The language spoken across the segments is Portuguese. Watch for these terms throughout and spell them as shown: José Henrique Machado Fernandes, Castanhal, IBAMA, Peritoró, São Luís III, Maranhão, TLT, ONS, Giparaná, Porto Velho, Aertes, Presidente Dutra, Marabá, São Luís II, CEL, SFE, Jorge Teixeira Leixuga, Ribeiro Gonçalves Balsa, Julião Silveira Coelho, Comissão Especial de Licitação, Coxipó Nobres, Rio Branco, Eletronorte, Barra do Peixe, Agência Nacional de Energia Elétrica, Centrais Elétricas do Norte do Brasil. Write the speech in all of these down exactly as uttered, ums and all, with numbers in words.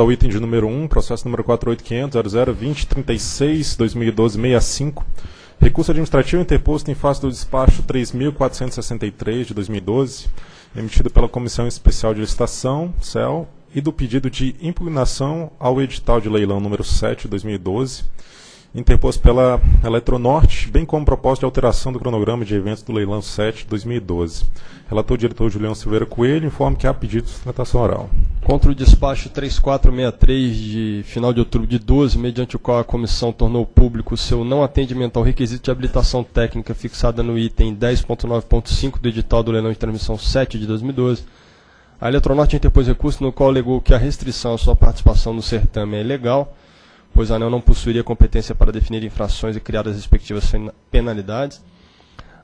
ao item de número um, processo número quatro oito cinco zero zero zero dois zero três seis dois mil e doze barra sessenta e cinco, recurso administrativo interposto em face do despacho três mil quatrocentos e sessenta e três de dois mil e doze, emitido pela Comissão Especial de Licitação, C E L, e do pedido de impugnação ao edital de leilão número sete de dois mil e doze, interposto pela Eletronorte, bem como proposta de alteração do cronograma de eventos do leilão sete de dois mil e doze. Relator diretor Julião Silveira Coelho informa que há pedido de sustentação oral. Contra o despacho três mil quatrocentos e sessenta e três de final de outubro de doze, mediante o qual a comissão tornou público seu não atendimento ao requisito de habilitação técnica fixada no item dez ponto nove ponto cinco do edital do leilão de transmissão sete de dois mil e doze, a Eletronorte interpôs recurso no qual alegou que a restrição à sua participação no certame é ilegal, pois a ANEEL não possuiria competência para definir infrações e criar as respectivas penalidades.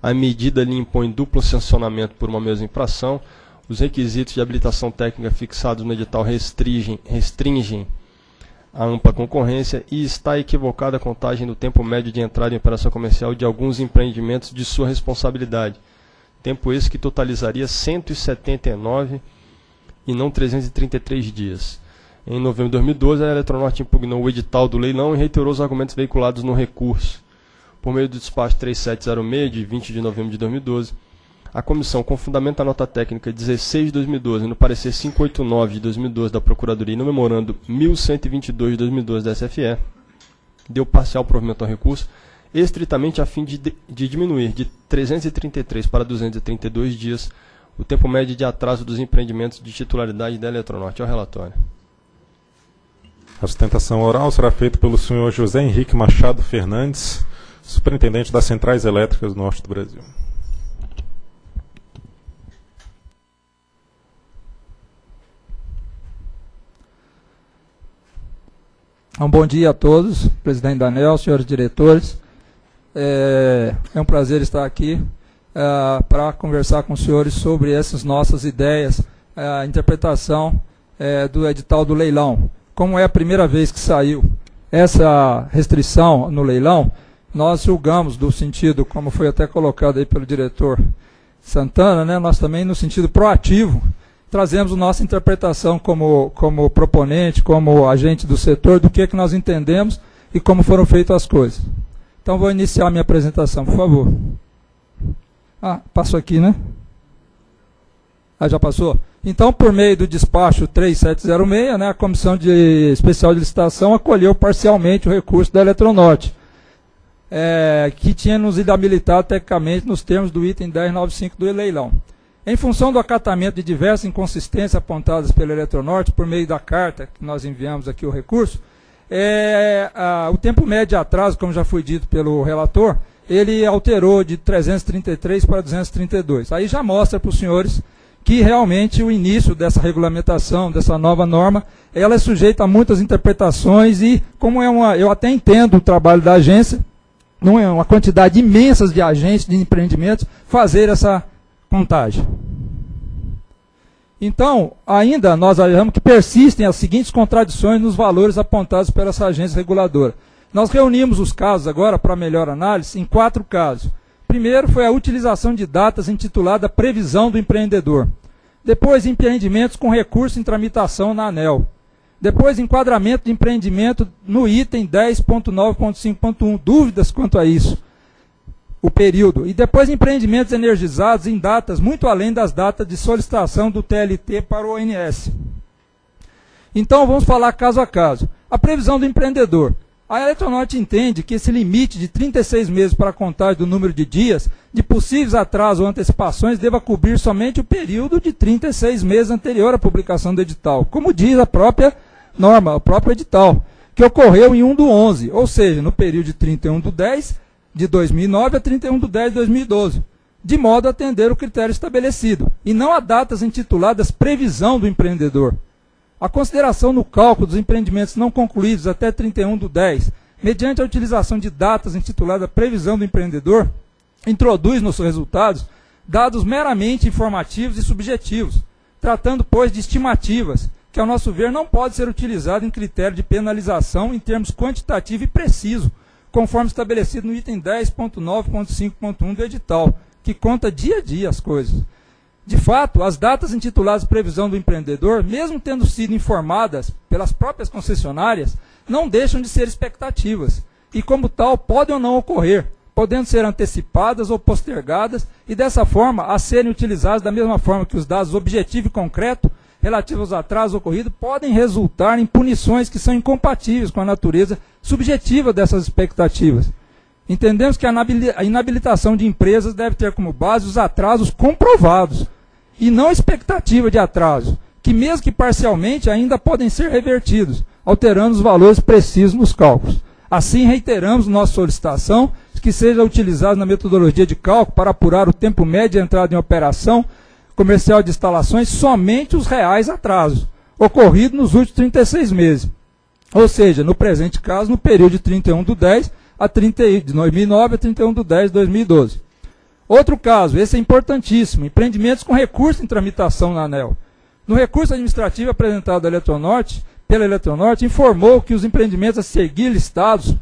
A medida lhe impõe duplo sancionamento por uma mesma infração. Os requisitos de habilitação técnica fixados no edital restringem, restringem a ampla concorrência e está equivocada a contagem do tempo médio de entrada em operação comercial de alguns empreendimentos de sua responsabilidade. Tempo esse que totalizaria cento e setenta e nove e não trezentos e trinta e três dias. Em novembro de dois mil e doze, a Eletronorte impugnou o edital do leilão e reiterou os argumentos veiculados no recurso. Por meio do despacho três mil setecentos e seis, de vinte de novembro de dois mil e doze, a comissão, com fundamento à nota técnica dezesseis de dois mil e doze, no parecer quinhentos e oitenta e nove de dois mil e doze da Procuradoria e no memorando mil cento e vinte e dois de dois mil e doze da S F E, deu parcial provimento ao recurso, estritamente a fim de, de diminuir de trezentos e trinta e três para duzentos e trinta e dois dias o tempo médio de atraso dos empreendimentos de titularidade da Eletronorte. Ao relatório. A sustentação oral será feita pelo senhor José Henrique Machado Fernandes, superintendente das Centrais Elétricas do Norte do Brasil. Um bom dia a todos, presidente da ANEEL, senhores diretores. É um prazer estar aqui é, para conversar com os senhores sobre essas nossas ideias, a interpretação é, do edital do leilão. Como é a primeira vez que saiu essa restrição no leilão, nós julgamos do sentido, como foi até colocado aí pelo diretor Santana, né, nós também no sentido proativo, trazemos a nossa interpretação como, como proponente, como agente do setor, do que é que nós entendemos e como foram feitas as coisas. Então vou iniciar a minha apresentação, por favor. Ah, passou aqui, né? Ah, já passou? Então, por meio do despacho três mil setecentos e seis, né, a Comissão de Especial de Licitação acolheu parcialmente o recurso da Eletronorte, é, que tinha nos inabilitado tecnicamente nos termos do item dez ponto noventa e cinco do leilão. Em função do acatamento de diversas inconsistências apontadas pela Eletronorte, por meio da carta que nós enviamos aqui o recurso, é, a, o tempo médio de atraso, como já foi dito pelo relator, ele alterou de trezentos e trinta e três para duzentos e trinta e dois. Aí já mostra para os senhores que realmente o início dessa regulamentação, dessa nova norma, ela é sujeita a muitas interpretações e, como é uma, eu até entendo o trabalho da agência, não é uma quantidade imensa de agentes, de empreendimentos, fazer essa contagem. Então, ainda nós achamos que persistem as seguintes contradições nos valores apontados pela essa agência reguladora. Nós reunimos os casos agora, para melhor análise, em quatro casos. Primeiro foi a utilização de datas intitulada Previsão do Empreendedor. Depois, empreendimentos com recurso em tramitação na ANEEL. Depois, enquadramento de empreendimento no item dez ponto nove ponto cinco ponto um. Dúvidas quanto a isso, o período. E depois, empreendimentos energizados em datas muito além das datas de solicitação do T L T para o O N S. Então, vamos falar caso a caso. A previsão do empreendedor. A Eletronorte entende que esse limite de trinta e seis meses para a contagem do número de dias de possíveis atrasos ou antecipações deva cobrir somente o período de trinta e seis meses anterior à publicação do edital, como diz a própria norma, o próprio edital, que ocorreu em primeiro do onze, ou seja, no período de trinta e um de dez de dois mil e nove a trinta e um de dez de dois mil e doze, de modo a atender o critério estabelecido, e não a datas intituladas Previsão do Empreendedor. A consideração no cálculo dos empreendimentos não concluídos até trinta e um do dez, mediante a utilização de datas intitulada Previsão do Empreendedor, introduz nos seus resultados dados meramente informativos e subjetivos, tratando, pois, de estimativas, que, ao nosso ver, não pode ser utilizado em critério de penalização em termos quantitativo e preciso, conforme estabelecido no item dez ponto nove ponto cinco ponto um do edital, que conta dia a dia as coisas. De fato, as datas intituladas Previsão do Empreendedor, mesmo tendo sido informadas pelas próprias concessionárias, não deixam de ser expectativas, e como tal podem ou não ocorrer, podendo ser antecipadas ou postergadas, e dessa forma a serem utilizadas da mesma forma que os dados objetivo e concreto relativos aos atrasos ocorridos podem resultar em punições que são incompatíveis com a natureza subjetiva dessas expectativas. Entendemos que a inabilitação de empresas deve ter como base os atrasos comprovados, e não expectativa de atraso, que mesmo que parcialmente ainda podem ser revertidos, alterando os valores precisos nos cálculos. Assim, reiteramos nossa solicitação que seja utilizado na metodologia de cálculo para apurar o tempo médio de entrada em operação comercial de instalações somente os reais atrasos, ocorridos nos últimos trinta e seis meses. Ou seja, no presente caso, no período de trinta e um do dez a trinta, de dois mil e nove a trinta e um do dez de dois mil e doze. Outro caso, esse é importantíssimo, empreendimentos com recurso em tramitação na ANEEL. No recurso administrativo apresentado à Eletronorte, pela Eletronorte, informou que os empreendimentos a seguir listados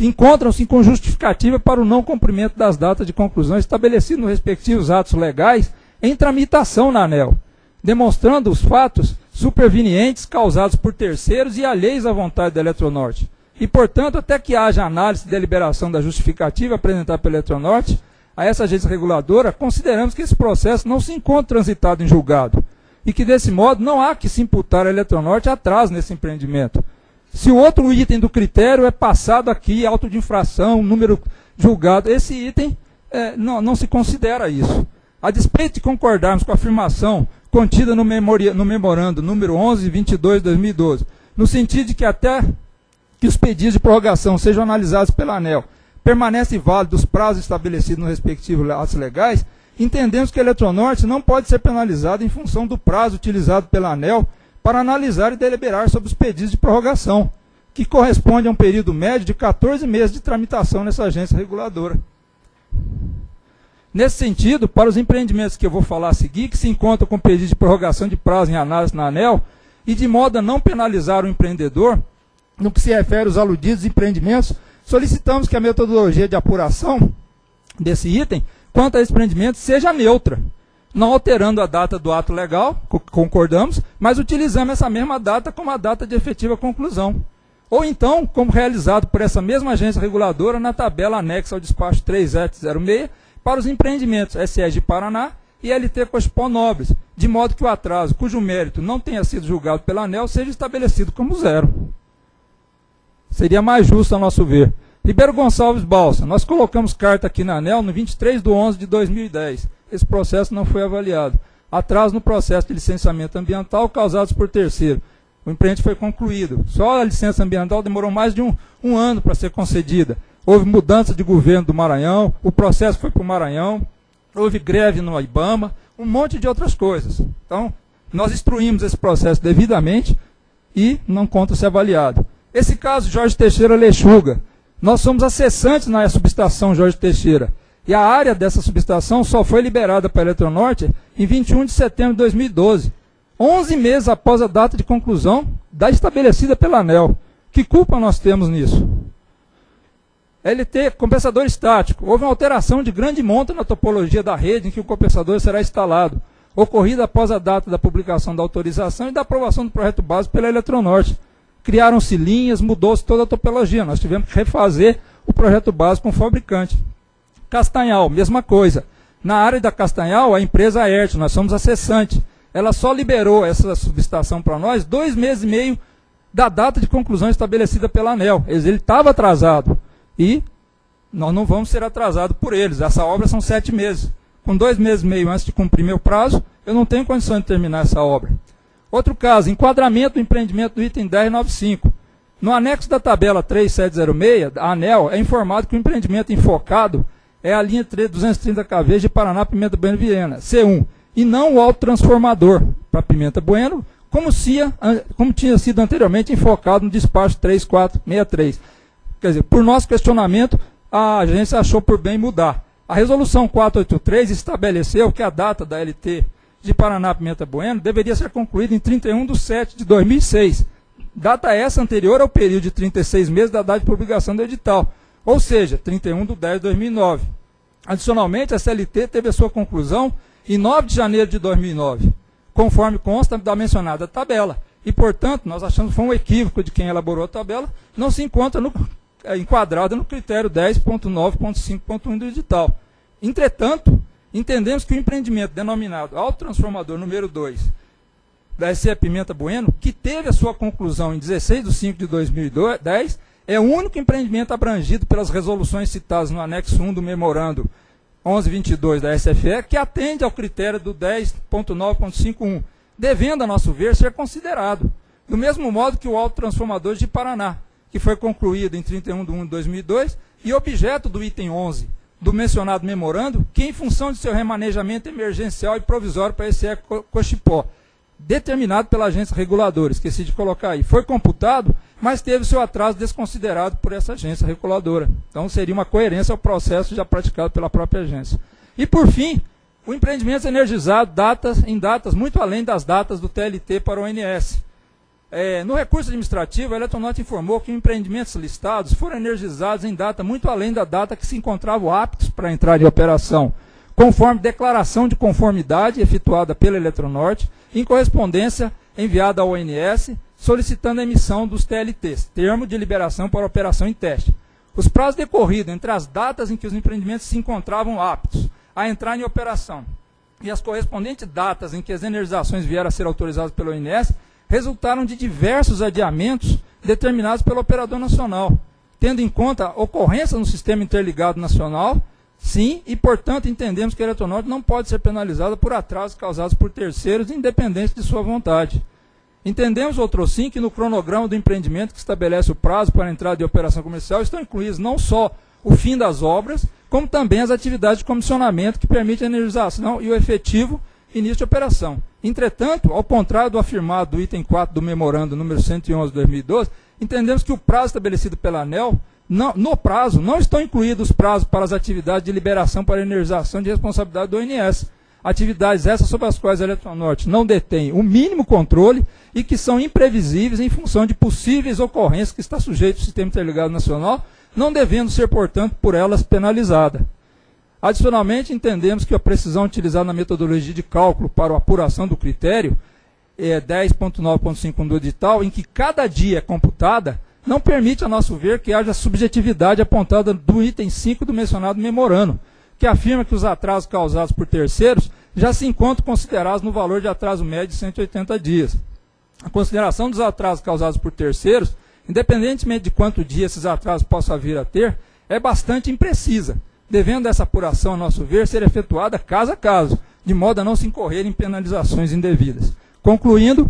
encontram-se com justificativa para o não cumprimento das datas de conclusão estabelecidas nos respectivos atos legais em tramitação na ANEEL, demonstrando os fatos supervenientes causados por terceiros e alheios à vontade da Eletronorte. E, portanto, até que haja análise e deliberação da justificativa apresentada pela Eletronorte, a essa agência reguladora, consideramos que esse processo não se encontra transitado em julgado, e que, desse modo, não há que se imputar à Eletronorte atraso nesse empreendimento. Se o outro item do critério é passado aqui, auto de infração, número julgado, esse item é, não, não se considera isso. A despeito de concordarmos com a afirmação contida no, memoria, no memorando número onze, vinte e dois, dois mil e doze, no sentido de que até que os pedidos de prorrogação sejam analisados pela ANEEL, permanecem válidos os prazos estabelecidos nos respectivos atos legais, entendemos que a Eletronorte não pode ser penalizada em função do prazo utilizado pela ANEEL para analisar e deliberar sobre os pedidos de prorrogação, que corresponde a um período médio de quatorze meses de tramitação nessa agência reguladora. Nesse sentido, para os empreendimentos que eu vou falar a seguir, que se encontram com pedido de prorrogação de prazo em análise na ANEEL, e de modo a não penalizar o empreendedor, no que se refere aos aludidos empreendimentos, solicitamos que a metodologia de apuração desse item, quanto a esse empreendimento, seja neutra, não alterando a data do ato legal, concordamos, mas utilizando essa mesma data como a data de efetiva conclusão. Ou então, como realizado por essa mesma agência reguladora na tabela anexa ao despacho três sete zero seis, para os empreendimentos S E Giparaná e L T Coxipó Nobres, de modo que o atraso cujo mérito não tenha sido julgado pela ANEEL seja estabelecido como zero. Seria mais justo, a nosso ver. Ribeiro Gonçalves Balsa, nós colocamos carta aqui na ANEEL no vinte e três de onze de dois mil e dez. Esse processo não foi avaliado. Atraso no processo de licenciamento ambiental causados por terceiro. O empreendimento foi concluído. Só a licença ambiental demorou mais de um, um ano para ser concedida. Houve mudança de governo do Maranhão, o processo foi para o Maranhão, houve greve no IBAMA, um monte de outras coisas. Então, nós instruímos esse processo devidamente e não conta ser avaliado. Esse caso, Jorge Teixeira Leixuga. Nós somos acessantes na subestação Jorge Teixeira. E a área dessa subestação só foi liberada para a Eletronorte em vinte e um de setembro de dois mil e doze, onze meses após a data de conclusão da estabelecida pela ANEEL. Que culpa nós temos nisso? L T, compensador estático. Houve uma alteração de grande monta na topologia da rede em que o compensador será instalado, ocorrida após a data da publicação da autorização e da aprovação do projeto básico pela Eletronorte. Criaram-se linhas, mudou-se toda a topologia. Nós tivemos que refazer o projeto básico com o fabricante. Castanhal, mesma coisa. Na área da Castanhal, a empresa Aertes, nós somos acessante. Ela só liberou essa subestação para nós dois meses e meio da data de conclusão estabelecida pela ANEEL. Ele estava atrasado. E nós não vamos ser atrasados por eles. Essa obra são sete meses. Com dois meses e meio antes de cumprir meu prazo, eu não tenho condição de terminar essa obra. Outro caso, enquadramento do empreendimento do item dez noventa e cinco. No anexo da tabela três sete zero seis, a ANEEL é informado que o empreendimento enfocado é a linha duzentos e trinta quilovolts de Paraná Pimenta Bueno Viena, C um, e não o autotransformador para Pimenta Bueno, como, se, como tinha sido anteriormente enfocado no despacho três quatro seis três. Quer dizer, por nosso questionamento, a agência achou por bem mudar. A resolução quatrocentos e oitenta e três estabeleceu que a data da L T de Paraná Pimenta Bueno deveria ser concluída em trinta e um de sete de dois mil e seis, data essa anterior ao período de trinta e seis meses da data de publicação do edital, ou seja, trinta e um de dez de dois mil e nove. Adicionalmente, a C L T teve a sua conclusão em nove de janeiro de dois mil e nove, conforme consta da mencionada tabela. E, portanto, nós achamos que foi um equívoco de quem elaborou a tabela, não se encontra no, é, enquadrada no critério dez ponto nove ponto cinco ponto um do edital. Entretanto, entendemos que o empreendimento denominado autotransformador número dois da S F E Pimenta Bueno, que teve a sua conclusão em dezesseis de maio de dois mil e dez, é o único empreendimento abrangido pelas resoluções citadas no anexo um do memorando onze vinte e dois da S F E, que atende ao critério do dez ponto nove ponto cinco ponto um, devendo, a nosso ver, ser considerado, do mesmo modo que o autotransformador de Paraná, que foi concluído em trinta e um de janeiro de dois mil e dois e objeto do item onze do mencionado memorando, que em função de seu remanejamento emergencial e provisório para esse Coxipó, determinado pela agência reguladora, esqueci de colocar aí, foi computado, mas teve seu atraso desconsiderado por essa agência reguladora. Então seria uma coerência ao processo já praticado pela própria agência. E por fim, o empreendimento energizado datas, em datas muito além das datas do T L T para o O N S. É, no recurso administrativo, a Eletronorte informou que empreendimentos listados foram energizados em data muito além da data que se encontravam aptos para entrar em operação, conforme declaração de conformidade efetuada pela Eletronorte, em correspondência enviada ao O N S, solicitando a emissão dos T L Ts, termo de liberação para operação em teste. Os prazos decorridos entre as datas em que os empreendimentos se encontravam aptos a entrar em operação e as correspondentes datas em que as energizações vieram a ser autorizadas pelo O N S resultaram de diversos adiamentos determinados pelo operador nacional, tendo em conta a ocorrência no sistema interligado nacional, sim, e, portanto, entendemos que a Eletronorte não pode ser penalizada por atrasos causados por terceiros, independente de sua vontade. Entendemos, outro sim, que no cronograma do empreendimento que estabelece o prazo para a entrada em operação comercial estão incluídos não só o fim das obras, como também as atividades de comissionamento que permitem a energização e o efetivo início de operação. Entretanto, ao contrário do afirmado do item quatro do memorando número cento e onze de dois mil e doze, entendemos que o prazo estabelecido pela ANEEL, não, no prazo, não estão incluídos os prazos para as atividades de liberação para energização de responsabilidade do O N S, atividades essas sobre as quais a Eletronorte não detém o mínimo controle e que são imprevisíveis em função de possíveis ocorrências que está sujeito o sistema interligado nacional, não devendo ser, portanto, por elas penalizada. Adicionalmente, entendemos que a precisão utilizada na metodologia de cálculo para a apuração do critério é, dez ponto nove ponto cinco do edital, em que cada dia é computada, não permite, a nosso ver, que haja subjetividade apontada do item cinco do mencionado memorando, que afirma que os atrasos causados por terceiros já se encontram considerados no valor de atraso médio de cento e oitenta dias. A consideração dos atrasos causados por terceiros, independentemente de quanto dia esses atrasos possam vir a ter, é bastante imprecisa, devendo essa apuração, a nosso ver, ser efetuada caso a caso, de modo a não se incorrer em penalizações indevidas. Concluindo,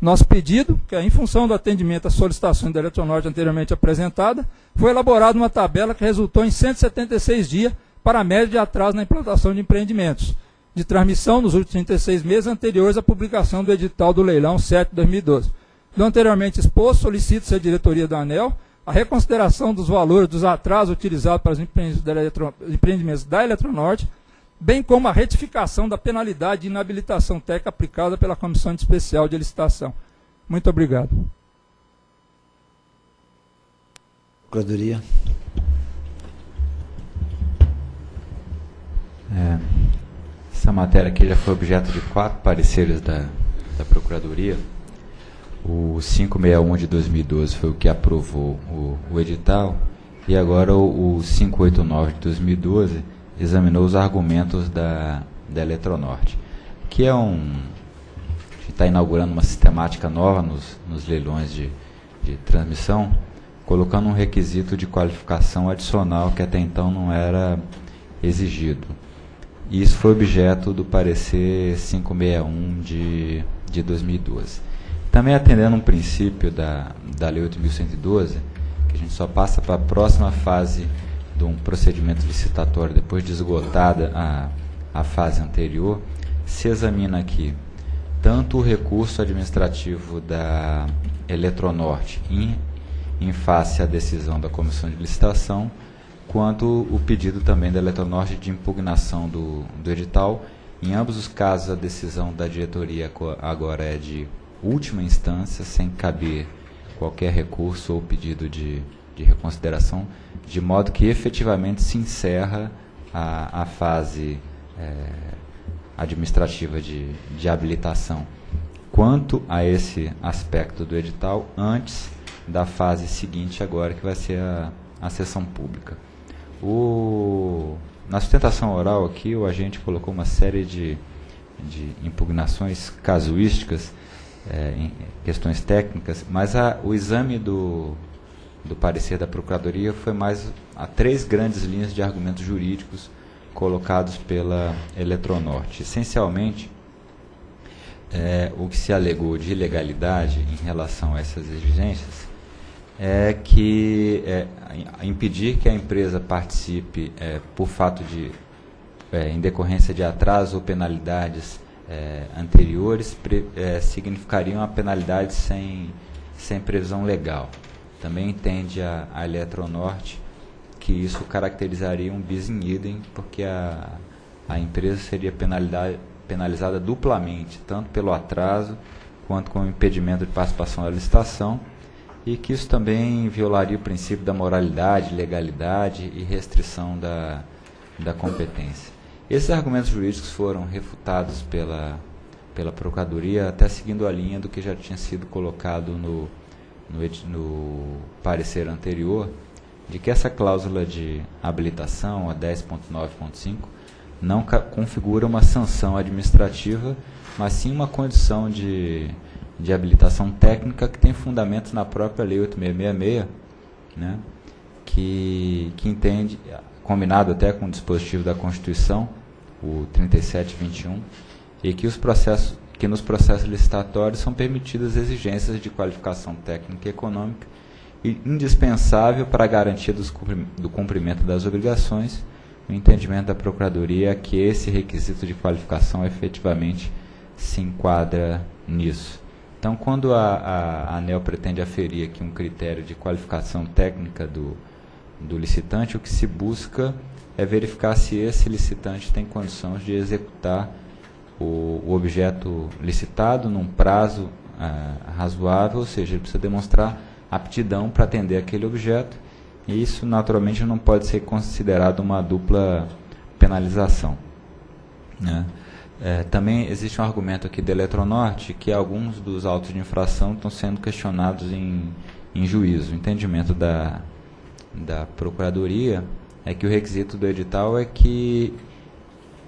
nosso pedido, que é em função do atendimento às solicitações da Eletronorte anteriormente apresentada, foi elaborada uma tabela que resultou em cento e setenta e seis dias para a média de atraso na implantação de empreendimentos de transmissão nos últimos trinta e seis meses anteriores à publicação do edital do leilão sete de dois mil e doze. Do anteriormente exposto, solicita-se à diretoria da ANEEL a reconsideração dos valores dos atrasos utilizados para os empreendimentos da Eletronorte, bem como a retificação da penalidade de inabilitação técnica aplicada pela Comissão Especial de Licitação. Muito obrigado. Procuradoria. É, essa matéria aqui já foi objeto de quatro pareceres da, da Procuradoria. O quinhentos e sessenta e um de dois mil e doze foi o que aprovou o, o edital, e agora o, o quinhentos e oitenta e nove de dois mil e doze examinou os argumentos da, da Eletronorte, que é um, está inaugurando uma sistemática nova nos, nos leilões de, de transmissão, colocando um requisito de qualificação adicional que até então não era exigido. E isso foi objeto do parecer quinhentos e sessenta e um de dois mil e doze. Também atendendo um princípio da, da Lei oito mil cento e doze, que a gente só passa para a próxima fase de um procedimento licitatório, depois de esgotada a, a fase anterior, se examina aqui tanto o recurso administrativo da Eletronorte em, em face à decisão da Comissão de Licitação, quanto o pedido também da Eletronorte de impugnação do, do edital. Em ambos os casos, a decisão da diretoria agora é de última instância, sem caber qualquer recurso ou pedido de, de reconsideração, de modo que efetivamente se encerra a, a fase é, administrativa de, de habilitação quanto a esse aspecto do edital antes da fase seguinte agora, que vai ser a, a sessão pública. O, na sustentação oral aqui, o agente colocou uma série de, de impugnações casuísticas, é, em questões técnicas, mas a, o exame do, do parecer da Procuradoria foi mais a três grandes linhas de argumentos jurídicos colocados pela Eletronorte. Essencialmente, é, o que se alegou de ilegalidade em relação a essas exigências é que é, impedir que a empresa participe é, por fato de, é, em decorrência de atraso ou penalidades é, anteriores, pre, é, significariam a penalidade sem, sem previsão legal. Também entende a, a Eletronorte que isso caracterizaria um bis in idem, porque a, a empresa seria penalidade penalizada duplamente, tanto pelo atraso quanto com o impedimento de participação na licitação, e que isso também violaria o princípio da moralidade, legalidade e restrição da, da competência. Esses argumentos jurídicos foram refutados pela, pela Procuradoria, até seguindo a linha do que já tinha sido colocado no, no, no parecer anterior, de que essa cláusula de habilitação, a dez ponto nove ponto cinco, não configura uma sanção administrativa, mas sim uma condição de, de habilitação técnica que tem fundamento na própria Lei oito mil seiscentos e sessenta e seis, né, que, que entende, combinado até com o dispositivo da Constituição, o trinta e sete vinte e um, e que, os processos, que nos processos licitatórios são permitidas exigências de qualificação técnica e econômica, e indispensável para a garantia dos, do cumprimento das obrigações. O entendimento da Procuradoria é que esse requisito de qualificação efetivamente se enquadra nisso. Então, quando a, a, a ANEEL pretende aferir aqui um critério de qualificação técnica do, do licitante, o que se busca é verificar se esse licitante tem condições de executar o, o objeto licitado num prazo ah, razoável, ou seja, ele precisa demonstrar aptidão para atender aquele objeto. E isso, naturalmente, não pode ser considerado uma dupla penalização, né? É, também existe um argumento aqui da Eletronorte que alguns dos autos de infração estão sendo questionados em, em juízo. O entendimento da, da Procuradoria é que o requisito do edital é que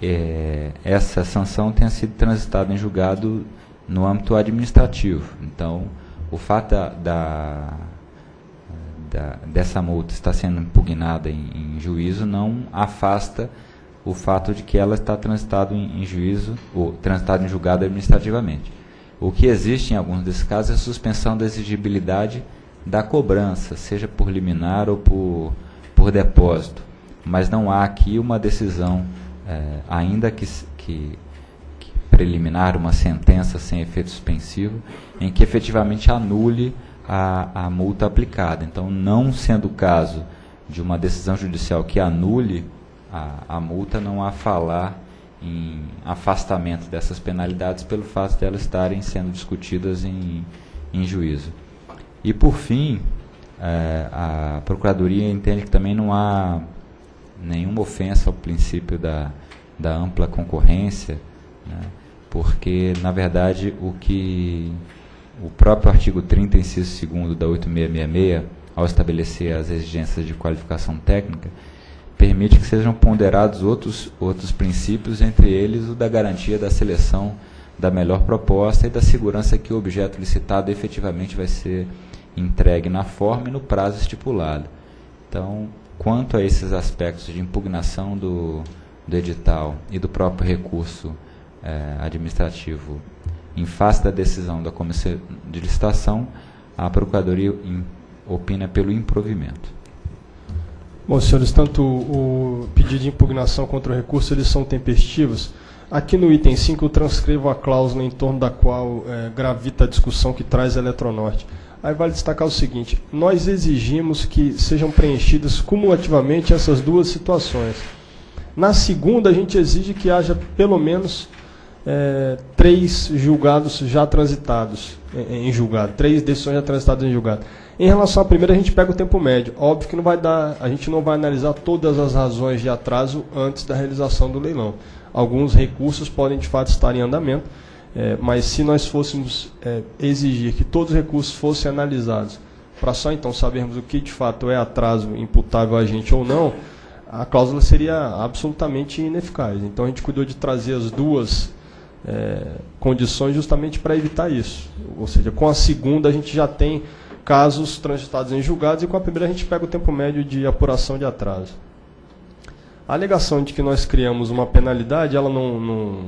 é, essa sanção tenha sido transitada em julgado no âmbito administrativo. Então, o fato da... da Da, dessa multa está sendo impugnada em, em juízo, não afasta o fato de que ela está transitada em, em juízo, ou transitada em julgado administrativamente. O que existe em alguns desses casos é a suspensão da exigibilidade da cobrança, seja por liminar ou por, por depósito, mas não há aqui uma decisão, é, ainda que, que, que preliminar, uma sentença sem efeito suspensivo, em que efetivamente anule A, a multa aplicada. Então, não sendo o caso de uma decisão judicial que anule a, a multa, não há falar em afastamento dessas penalidades pelo fato de elas estarem sendo discutidas em, em juízo. E, por fim, é, a Procuradoria entende que também não há nenhuma ofensa ao princípio da, da ampla concorrência, né, porque, na verdade, o que... O próprio artigo trinta, inciso segundo da oito mil seiscentos e sessenta e seis, ao estabelecer as exigências de qualificação técnica, permite que sejam ponderados outros, outros princípios, entre eles o da garantia da seleção da melhor proposta e da segurança que o objeto licitado efetivamente vai ser entregue na forma e no prazo estipulado. Então, quanto a esses aspectos de impugnação do, do edital e do próprio recurso eh, administrativo, em face da decisão da Comissão de Licitação, a Procuradoria opina pelo improvimento. Bom, senhores, tanto o pedido de impugnação contra o recurso, eles são tempestivos. Aqui no item cinco, eu transcrevo a cláusula em torno da qual é, gravita a discussão que traz a Eletronorte. Aí vale destacar o seguinte: nós exigimos que sejam preenchidas cumulativamente essas duas situações. Na segunda, a gente exige que haja pelo menos... É, três julgados já transitados em, em julgado, três decisões já transitadas em julgado. Em relação à primeira, a gente pega o tempo médio. Óbvio que não vai dar, a gente não vai analisar todas as razões de atraso antes da realização do leilão. alguns recursos podem de fato estar em andamento, é, mas se nós fôssemos é, exigir que todos os recursos fossem analisados, para só então sabermos o que de fato é atraso imputável a gente ou não, a cláusula seria absolutamente ineficaz. Então a gente cuidou de trazer as duas é, condições justamente para evitar isso. Ou seja, com a segunda a gente já tem casos transitados em julgados e com a primeira a gente pega o tempo médio de apuração de atraso. A alegação de que nós criamos uma penalidade, ela não, não,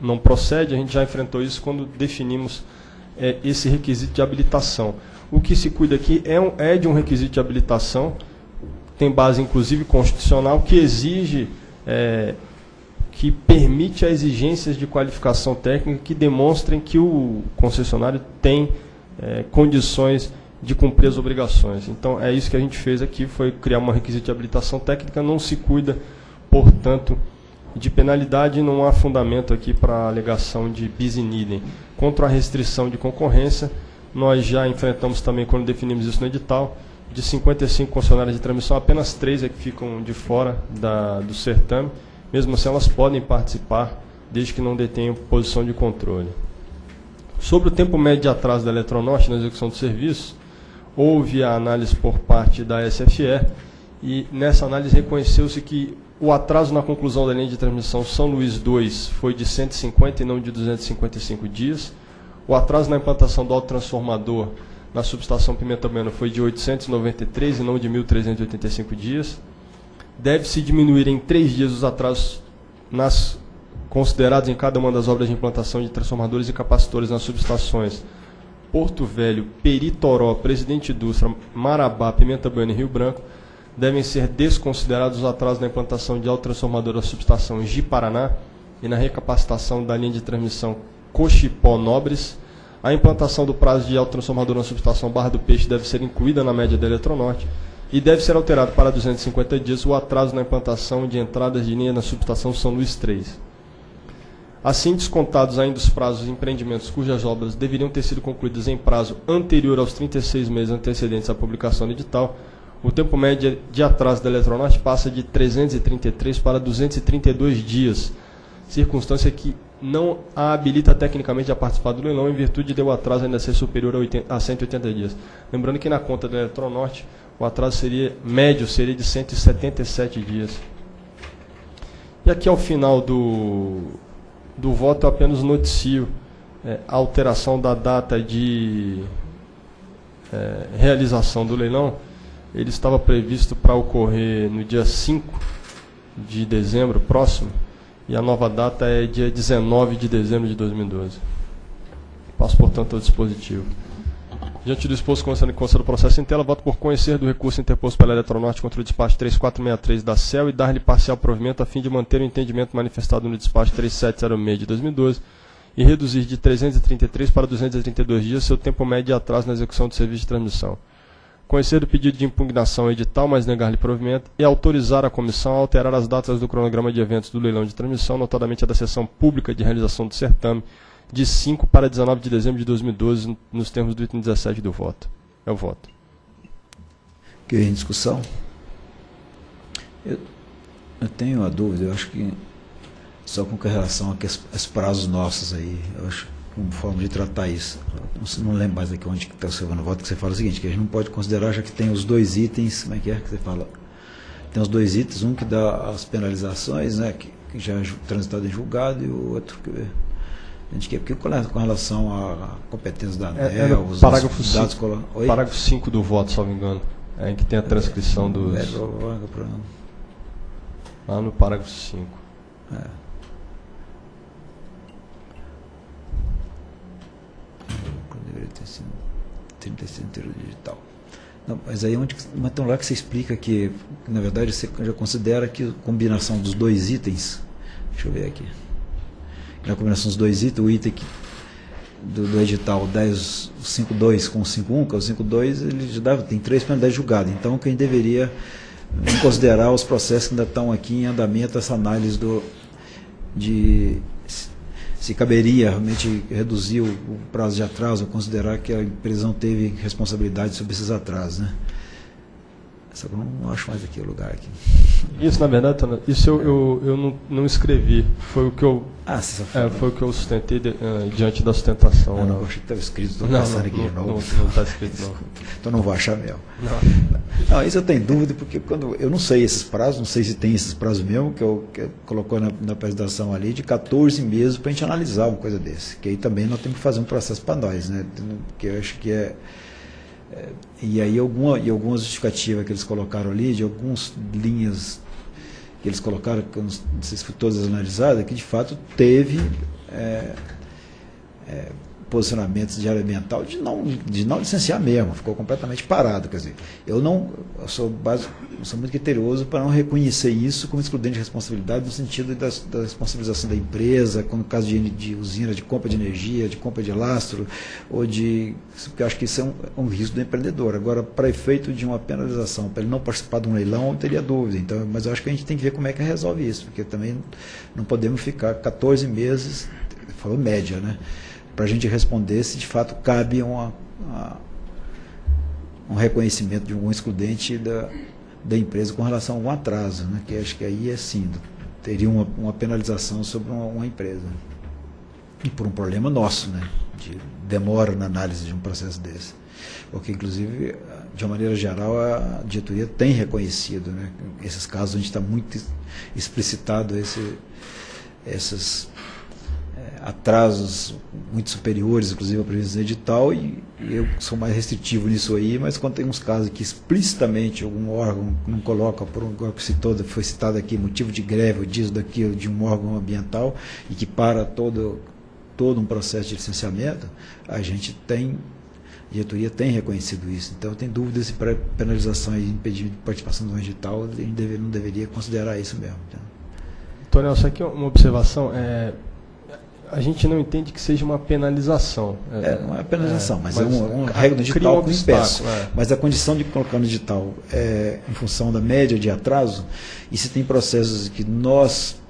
não procede, a gente já enfrentou isso quando definimos é, esse requisito de habilitação. O que se cuida aqui é, um, é de um requisito de habilitação, tem base inclusive constitucional, que exige, é, que permite as exigências de qualificação técnica que demonstrem que o concessionário tem é, condições de cumprir as obrigações. Então é isso que a gente fez aqui, foi criar uma requisito de habilitação técnica, não se cuida, portanto, de penalidade, não há fundamento aqui para a alegação de bis in idem. Contra a restrição de concorrência, nós já enfrentamos também, quando definimos isso no edital, de cinquenta e cinco concessionárias de transmissão, apenas três é que ficam de fora da, do certame. Mesmo assim, elas podem participar, desde que não detenham posição de controle. Sobre o tempo médio de atraso da Eletronorte na execução do serviço, houve a análise por parte da S F E, e nessa análise reconheceu-se que o atraso na conclusão da linha de transmissão São Luís dois foi de cento e cinquenta e não de duzentos e cinquenta e cinco dias. O atraso na implantação do autotransformador na subestação Pimenta Bueno foi de oitocentos e noventa e três e não de mil trezentos e oitenta e cinco dias. Deve-se diminuir em três dias os atrasos nas, considerados em cada uma das obras de implantação de transformadores e capacitores nas subestações Porto Velho, Peritoró, Presidente Dutra, Marabá, Pimenta Bueno e Rio Branco. Devem ser desconsiderados os atrasos na implantação de autotransformador na subestação Giparaná e na recapacitação da linha de transmissão Coxipó Nobres. A implantação do prazo de autotransformador na subestação Barra do Peixe deve ser incluída na média da Eletronorte e deve ser alterado para duzentos e cinquenta dias o atraso na implantação de entradas de linha na subestação São Luís três. Assim, descontados ainda os prazos de empreendimentos cujas obras deveriam ter sido concluídas em prazo anterior aos trinta e seis meses antecedentes à publicação do edital, o tempo médio de atraso da Eletronorte passa de trezentos e trinta e três para duzentos e trinta e dois dias, circunstância que não a habilita tecnicamente a participar do leilão, em virtude de o atraso ainda ser superior a, oitenta, a cento e oitenta dias. Lembrando que na conta da Eletronorte, o atraso seria médio seria de cento e setenta e sete dias. E aqui ao final do, do voto, eu apenas noticio é, a alteração da data de é, realização do leilão. Ele estava previsto para ocorrer no dia cinco de dezembro próximo, e a nova data é dia dezenove de dezembro de dois mil e doze. Passo, portanto, ao dispositivo. Diante do exposto, constando que consta do processo em tela, voto por conhecer do recurso interposto pela Eletronorte contra o despacho três mil quatrocentos e sessenta e três da C E L e dar-lhe parcial provimento a fim de manter o entendimento manifestado no despacho três mil setecentos e seis de dois mil e doze e reduzir de trezentos e trinta e três para duzentos e trinta e dois dias seu tempo médio de atraso na execução do serviço de transmissão. Conhecer do pedido de impugnação edital, mas negar-lhe provimento, e autorizar a comissão a alterar as datas do cronograma de eventos do leilão de transmissão, notadamente a da sessão pública de realização do certame, de cinco para dezenove de dezembro de dois mil e doze, nos termos do item dezessete do voto. É o voto. Que em discussão? Eu, eu tenho uma dúvida, eu acho que só com relação a que os prazos nossos aí, eu acho, como forma de tratar isso. Você não lembra mais daqui onde está o seu voto, que você fala o seguinte, que a gente não pode considerar, já que tem os dois itens, como é que é que você fala? Tem os dois itens, um que dá as penalizações, né, que, que já é transitado em julgado, e o outro que a gente quer, porque com relação à competência da ANEEL, é, é os parágrafo os dados... Colo... Parágrafo cinco do voto, salvo engano, é em que tem a transcrição é, dos... É, lá no parágrafo cinco. É. Deveria ter sido trinta e seis inteiro digital. Não, mas aí onde, mas então lá que você explica que, na verdade, você já considera que a combinação dos dois itens, deixa eu ver aqui, na combinação dos dois itens, o item que, do, do edital dez ponto cinquenta e dois com cinco ponto um, que é o cinco ponto dois, ele já dá, tem três penalidades julgadas. Então, quem deveria considerar os processos que ainda estão aqui em andamento, essa análise do, de... se caberia realmente reduzir o prazo de atraso, considerar que a empresa não teve responsabilidade sobre esses atrasos, né? Só que eu não acho mais aqui o lugar aqui. Isso, na verdade, Tana, isso eu, eu, eu não, não escrevi. Foi o que eu, ah, é, foi o que eu sustentei de, uh, diante da sustentação. Eu não, não achei que estava escrito, estou passando aqui de novo. Não está escrito, não. Então não vou achar mesmo. Não. Não, isso eu tenho dúvida, porque quando, eu não sei esses prazos, não sei se tem esses prazos mesmo, que eu, que eu colocou na, na apresentação ali, de quatorze meses para a gente analisar uma coisa desse. Que aí também nós temos que fazer um processo para nós, né? Que eu acho que é... E aí alguma, e alguma justificativa que eles colocaram ali, de algumas linhas que eles colocaram, que eu não sei se foi todas analisadas, que de fato teve é, é, posicionamentos de área ambiental de não, de não licenciar mesmo, ficou completamente parado. Quer dizer, eu não eu sou, base, eu sou muito criterioso para não reconhecer isso como excludente de responsabilidade no sentido da, da responsabilização da empresa, como no caso de, de usina, de compra de energia, de compra de lastro, ou de... Porque eu acho que isso é um, um risco do empreendedor. Agora, para efeito de uma penalização, para ele não participar de um leilão, eu teria dúvida. Então, mas eu acho que a gente tem que ver como é que resolve isso, porque também não podemos ficar quatorze meses, falou média, né? Para a gente responder se de fato cabe uma, uma, um reconhecimento de algum excludente da, da empresa com relação a um atraso, né? Que acho que aí é sim, teria uma, uma penalização sobre uma, uma empresa. E por um problema nosso, né? De demora na análise de um processo desse. Porque, inclusive, de uma maneira geral, a diretoria tem reconhecido, né? Esses casos, a gente está muito explicitado esse, essas... atrasos muito superiores, inclusive, à previsão edital, e eu sou mais restritivo nisso aí, mas quando tem uns casos que explicitamente algum órgão não coloca, por um órgão que citou, foi citado aqui, motivo de greve, ou disso, daquilo, de um órgão ambiental, e que para todo, todo um processo de licenciamento, a gente tem, a diretoria tem reconhecido isso. Então, eu tenho dúvidas se para penalização e impedimento de participação do edital, a gente deve, não deveria considerar isso mesmo. Antônio, só aqui uma observação, é... A gente não entende que seja uma penalização. É, não é penalização, é, mas, mas é uma, uma regra digital que impeça. É. Mas a condição de colocar no digital é em função da média de atraso, e se tem processos que nós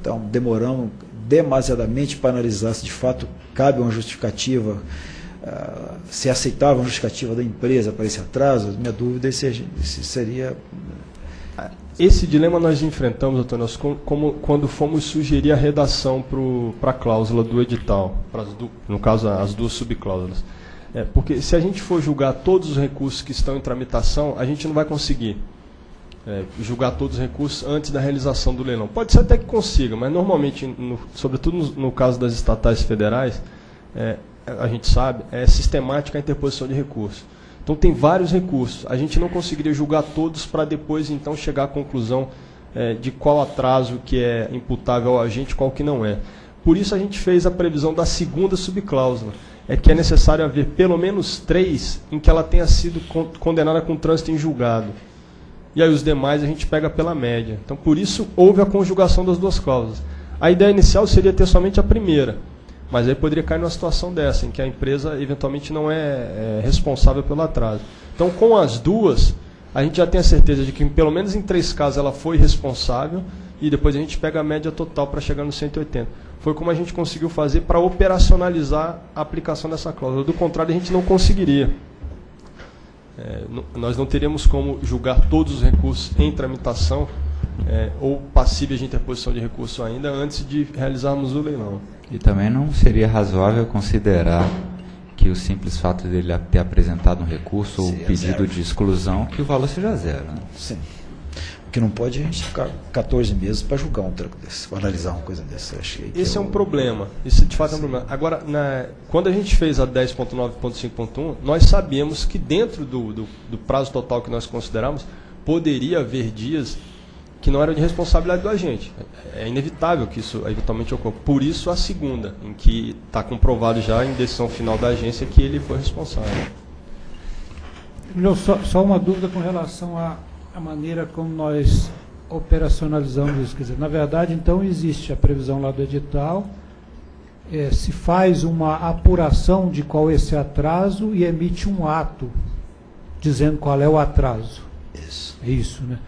então, demoramos demasiadamente para analisar se de fato cabe uma justificativa, uh, se aceitável uma justificativa da empresa para esse atraso, minha dúvida é se, se seria... Esse dilema nós enfrentamos, Antônio, como, como, quando fomos sugerir a redação para a cláusula do edital, do, no caso as duas subcláusulas. É, porque se a gente for julgar todos os recursos que estão em tramitação, a gente não vai conseguir é, julgar todos os recursos antes da realização do leilão. Pode ser até que consiga, mas normalmente, no, sobretudo no, no caso das estatais federais, é, a gente sabe, é sistemática a interposição de recursos. Então tem vários recursos, a gente não conseguiria julgar todos para depois então chegar à conclusão é, de qual atraso que é imputável ao agente e qual que não é. Por isso a gente fez a previsão da segunda subcláusula, é que é necessário haver pelo menos três em que ela tenha sido condenada com trânsito em julgado. E aí os demais a gente pega pela média. Então por isso houve a conjugação das duas cláusulas. A ideia inicial seria ter somente a primeira. Mas aí poderia cair numa situação dessa, em que a empresa eventualmente não é, é responsável pelo atraso. Então, com as duas, a gente já tem a certeza de que, pelo menos em três casos, ela foi responsável, e depois a gente pega a média total para chegar nos cento e oitenta. Foi como a gente conseguiu fazer para operacionalizar a aplicação dessa cláusula. Do contrário, a gente não conseguiria. É, nós não teríamos como julgar todos os recursos em tramitação, é, ou passíveis de interposição de recurso ainda, antes de realizarmos o leilão. E também não seria razoável considerar que o simples fato dele ter apresentado um recurso ou seria pedido zero de exclusão, que o valor seja zero. Né? Sim. O que não pode é a gente ficar quatorze meses para julgar um treco desse, para analisar uma coisa dessa. Achei que Esse eu... é um problema. Isso de fato Sim. é um problema. Agora, na... quando a gente fez a dez ponto nove ponto cinco ponto um, nós sabíamos que dentro do, do, do prazo total que nós consideramos, poderia haver dias que não era de responsabilidade do agente. É inevitável que isso eventualmente ocorra. Por isso, a segunda, em que está comprovado já em decisão final da agência que ele foi responsável. Não, só, só uma dúvida com relação à, à maneira como nós operacionalizamos isso. Quer dizer, na verdade, então, existe a previsão lá do edital, é, se faz uma apuração de qual é esse atraso e emite um ato dizendo qual é o atraso. Isso. É isso, né?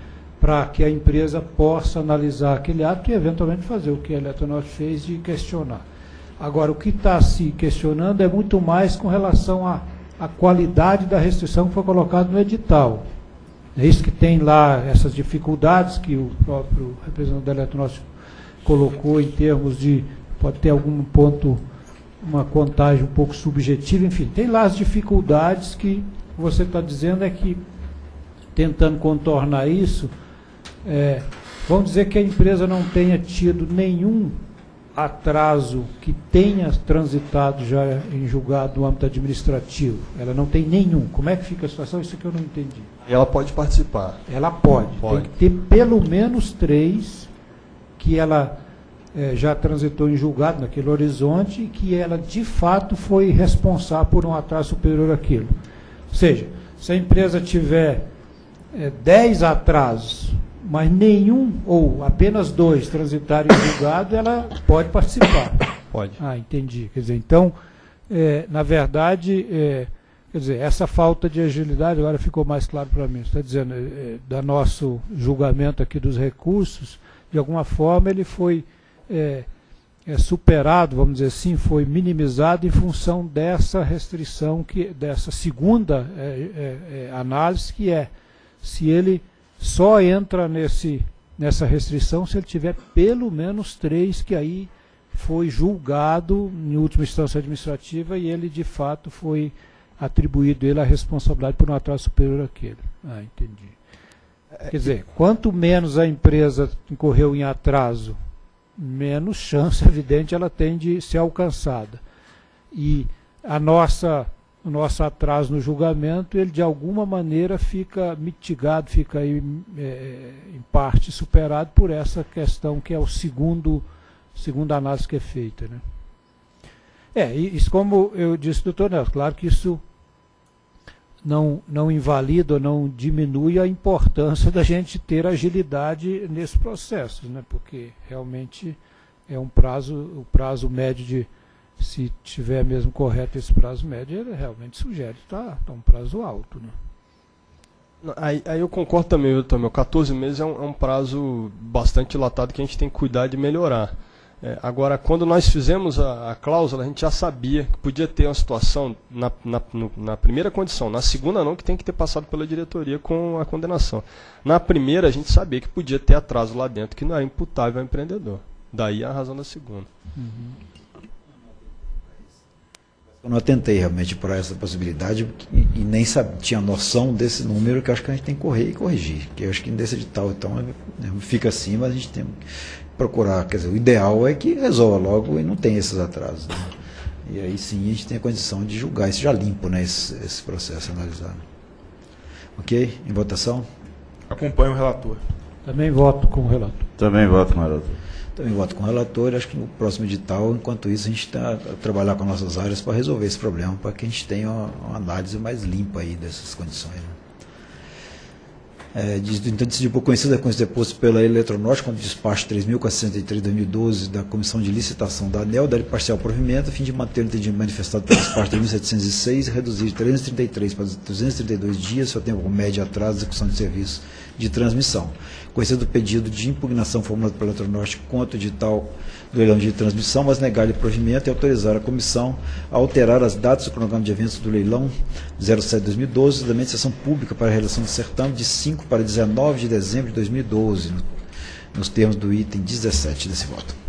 Para que a empresa possa analisar aquele ato e, eventualmente, fazer o que a Eletronorte fez de questionar. Agora, o que está se questionando é muito mais com relação à, à qualidade da restrição que foi colocada no edital. É isso que tem lá, essas dificuldades que o próprio representante da Eletronorte colocou em termos de, pode ter algum ponto, uma contagem um pouco subjetiva, enfim, tem lá as dificuldades que você está dizendo é que, tentando contornar isso, é, vamos dizer que a empresa não tenha tido nenhum atraso que tenha transitado já em julgado no âmbito administrativo. Ela não tem nenhum. Como é que fica a situação? Isso que eu não entendi. Ela pode participar. Ela pode. pode. Tem que ter pelo menos três que ela é, já transitou em julgado naquele horizonte e que ela, de fato, foi responsável por um atraso superior àquilo. Ou seja, se a empresa tiver é, dez atrasos, mas nenhum ou apenas dois transitarem em julgado, ela pode participar. Pode. Ah, entendi. Quer dizer, então, é, na verdade, é, quer dizer, essa falta de agilidade, agora ficou mais claro para mim, você está dizendo, é, da nosso julgamento aqui dos recursos, de alguma forma ele foi é, é, superado, vamos dizer assim, foi minimizado em função dessa restrição, que, dessa segunda é, é, é, análise, que é se ele só entra nesse, nessa restrição se ele tiver pelo menos três que aí foi julgado em última instância administrativa e ele de fato foi atribuído ele a responsabilidade por um atraso superior àquele. Ah, entendi. Quer dizer, quanto menos a empresa incorreu em atraso, menos chance, evidente, ela tem de ser alcançada. E a nossa... o nosso atraso no julgamento, ele de alguma maneira fica mitigado, fica aí é, em parte superado por essa questão que é o segundo, segunda análise que é feita, né? É, isso como eu disse, doutor Nelson, claro que isso não, não invalida, não diminui a importância da gente ter agilidade nesse processo, né? Porque realmente é um prazo, o prazo médio de se tiver mesmo correto esse prazo médio, ele realmente sugere que tá, tá um prazo alto, né? Aí, aí eu concordo também, viu, Tomeu? quatorze meses é um, é um prazo bastante dilatado que a gente tem que cuidar de melhorar. É, agora, quando nós fizemos a, a cláusula, a gente já sabia que podia ter uma situação na, na, no, na primeira condição, na segunda não, que tem que ter passado pela diretoria com a condenação. Na primeira, a gente sabia que podia ter atraso lá dentro, que não era imputável ao empreendedor. Daí a razão da segunda. Uhum. Eu não atentei realmente para essa possibilidade e nem sabia, tinha noção desse número que eu acho que a gente tem que correr e corrigir. Que eu acho que nesse edital, então, fica assim, mas a gente tem que procurar. Quer dizer, o ideal é que resolva logo e não tenha esses atrasos, né? E aí sim a gente tem a condição de julgar isso já limpo, né, esse, esse processo analisado. Ok? Em votação? Acompanho o relator. Também voto com o relator. Também voto com o relator. Também voto com o relator, acho que no próximo edital, enquanto isso, a gente está a trabalhar com nossas áreas para resolver esse problema, para que a gente tenha uma, uma análise mais limpa aí dessas condições, né? É, então, decidiu por conhecida com os depostos pela Eletronorte, com o despacho três mil quatrocentos e sessenta e três, dois mil e doze, da Comissão de Licitação da ANEEL, dar parcial provimento, a fim de manter o entendimento manifestado pelo despacho três mil setecentos e seis, reduzir de trezentos e trinta e três para duzentos e trinta e dois dias, seu tempo médio atraso de execução de serviço de transmissão. Conhecido o pedido de impugnação formulado pela Eletronorte contra o edital do leilão de transmissão, mas negar-lhe provimento e autorizar a comissão a alterar as datas do cronograma de eventos do leilão zero sete barra dois mil e doze, da sessão pública para a realização do certame de cinco para dezenove de dezembro de dois mil e doze, nos termos do item dezessete desse voto.